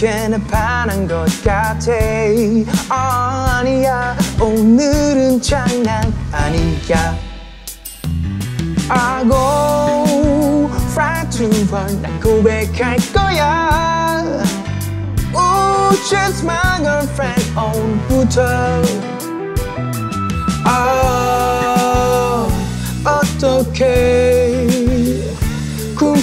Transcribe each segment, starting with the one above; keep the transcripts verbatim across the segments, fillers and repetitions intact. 괜히 반한 것 같아. 어, 아니야, 오늘은 장난 아니야. I go right to burn, 난 고백할 거야. Ooh, she's my girlfriend, 오늘부터. Oh, 어떡해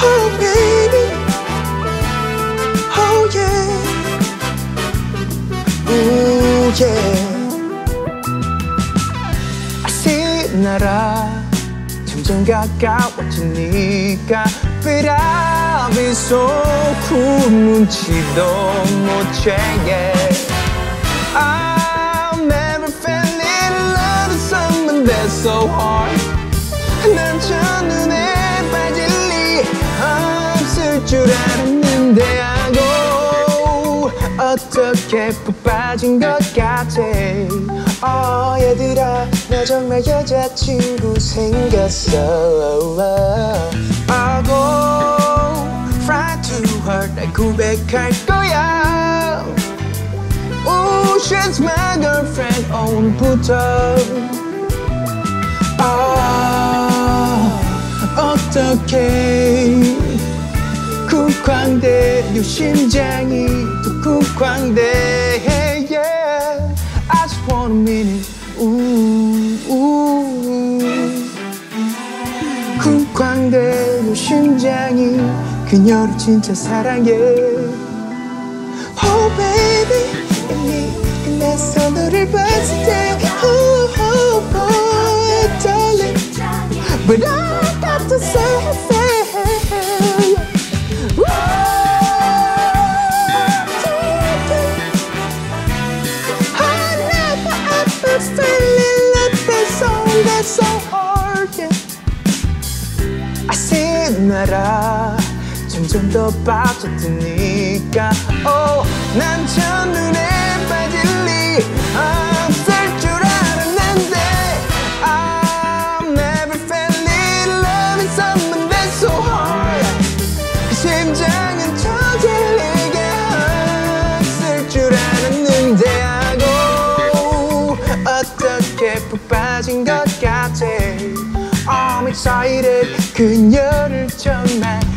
Oh baby, oh yeah, oh yeah. 나라 점점 가까워지니까 But I'll be so cool, 눈치도 못 채게. I've never felt in love with someone that's so hard. 난 첫눈에 빠질 리 없을 줄 알았는데 아고 어떻게 푹 빠진 것 같아. 어 얘들아 나 정말 여자친구 생겼어. I'll go right to her, 날 고백할 거야. Ooh, she's my girlfriend, 오늘부터. 아 어떡해 쿵쾅대, 요 심장이 또 쿵쾅대. One minute, ooh, ooh. 쿵쾅대는 심장이 그녀를 진짜 사랑해. Oh baby, 이미 끝났어 너를 봤을 때. Oh, oh, oh, darling, but I got to say, say. Woo! So hard, yeah. I see 나라 점점 더 빠져드니까. Oh, 난 첫눈에 빠질 리 없을 줄 알았는데 I've never felt in love with someone that's so hard. 심장은 저질리게 없을 줄 알았는데 아고 어떻게 푹 빠진 것 같아. I'm excited, 그녀를 정말